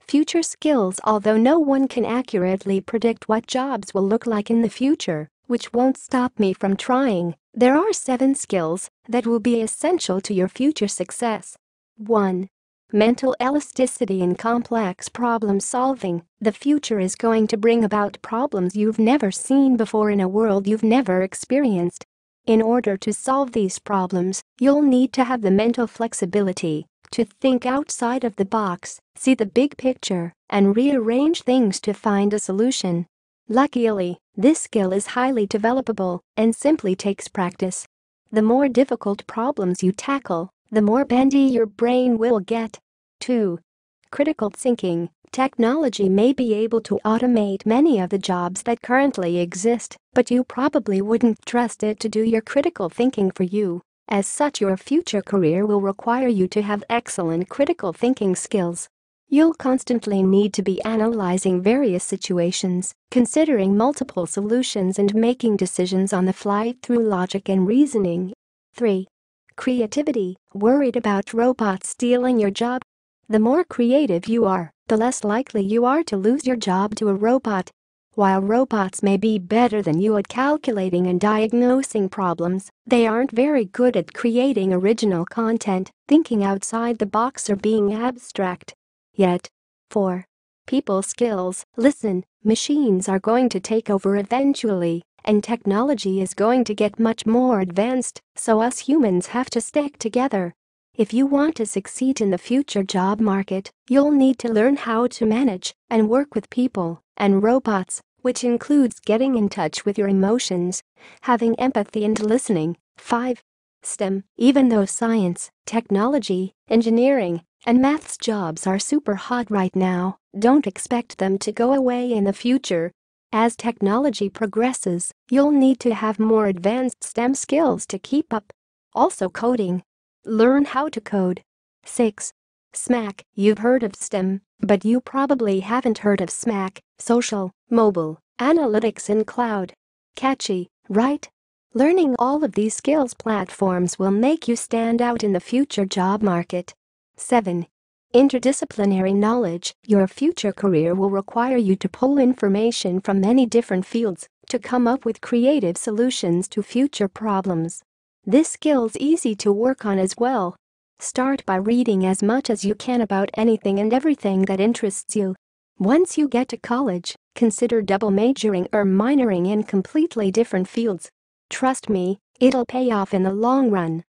future skills. Although no one can accurately predict what jobs will look like in the future, which won't stop me from trying, there are 7 skills that will be essential to your future success. 1. Mental elasticity and complex problem solving. The future is going to bring about problems you've never seen before in a world you've never experienced. In order to solve these problems, you'll need to have the mental flexibility to think outside of the box, see the big picture, and rearrange things to find a solution. Luckily, this skill is highly developable and simply takes practice. The more difficult problems you tackle, the more bendy your brain will get. 2. Critical thinking. Technology may be able to automate many of the jobs that currently exist, but you probably wouldn't trust it to do your critical thinking for you. As such, your future career will require you to have excellent critical thinking skills. You'll constantly need to be analyzing various situations, considering multiple solutions, and making decisions on the fly through logic and reasoning. 3. Creativity. Worried about robots stealing your job? The more creative you are, the less likely you are to lose your job to a robot. While robots may be better than you at calculating and diagnosing problems, they aren't very good at creating original content, thinking outside the box, or being abstract. Yet. 4. People skills. Listen, machines are going to take over eventually, and technology is going to get much more advanced, so us humans have to stick together. If you want to succeed in the future job market, you'll need to learn how to manage and work with people and robots, which includes getting in touch with your emotions, having empathy, and listening. 5. STEM. Even though science, technology, engineering, and maths jobs are super hot right now, don't expect them to go away in the future. As technology progresses, you'll need to have more advanced STEM skills to keep up. Also, coding. Learn how to code. 6. SMAC. You've heard of STEM, but you probably haven't heard of SMAC: social, mobile, analytics, and cloud. Catchy, right? Learning all of these skills platforms will make you stand out in the future job market. 7. Interdisciplinary knowledge. Your future career will require you to pull information from many different fields to come up with creative solutions to future problems. This skill's easy to work on as well. Start by reading as much as you can about anything and everything that interests you. Once you get to college, consider double majoring or minoring in completely different fields. Trust me, it'll pay off in the long run.